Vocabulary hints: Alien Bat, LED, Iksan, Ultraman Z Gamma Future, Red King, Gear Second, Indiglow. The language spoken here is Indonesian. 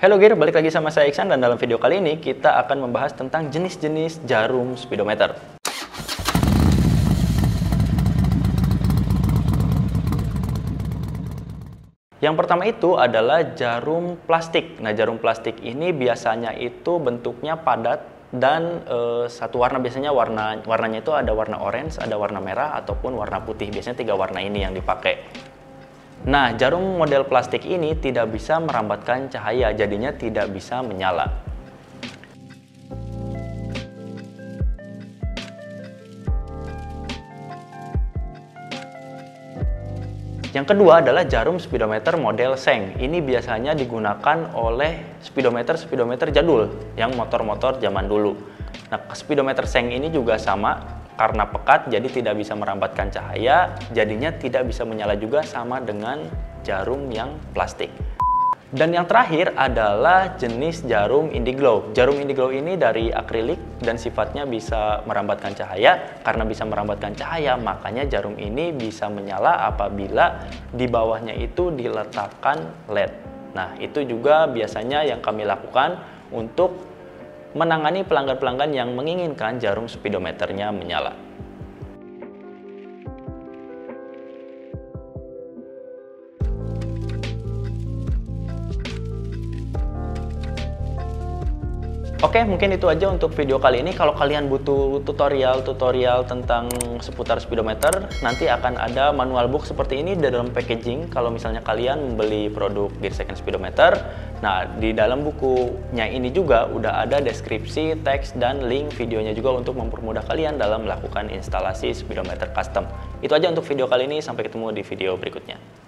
Halo Gear, balik lagi sama saya Iksan dan dalam video kali ini kita akan membahas tentang jenis-jenis jarum speedometer. Yang pertama itu adalah jarum plastik. Nah, jarum plastik ini biasanya itu bentuknya padat dan satu warna, biasanya warnanya itu ada warna orange, ada warna merah ataupun warna putih. Biasanya tiga warna ini yang dipakai. Nah, jarum model plastik ini tidak bisa merambatkan cahaya, jadinya tidak bisa menyala. Yang kedua adalah jarum speedometer model seng. Ini biasanya digunakan oleh speedometer jadul, yang motor-motor zaman dulu. Nah, speedometer seng ini juga sama. Karena pekat jadi tidak bisa merambatkan cahaya, jadinya tidak bisa menyala juga, sama dengan jarum yang plastik. Dan yang terakhir adalah jenis jarum Indiglow. Jarum Indiglow ini dari akrilik dan sifatnya bisa merambatkan cahaya. Karena bisa merambatkan cahaya, makanya jarum ini bisa menyala apabila di bawahnya itu diletakkan LED. Nah, itu juga biasanya yang kami lakukan untuk menangani pelanggan-pelanggan yang menginginkan jarum speedometernya menyala. Oke, mungkin itu aja untuk video kali ini. Kalau kalian butuh tutorial tentang seputar speedometer, nanti akan ada manual book seperti ini di dalam packaging. Kalau misalnya kalian membeli produk Gear Second speedometer, nah di dalam bukunya ini juga udah ada deskripsi, teks, dan link videonya juga untuk mempermudah kalian dalam melakukan instalasi speedometer custom. Itu aja untuk video kali ini, sampai ketemu di video berikutnya.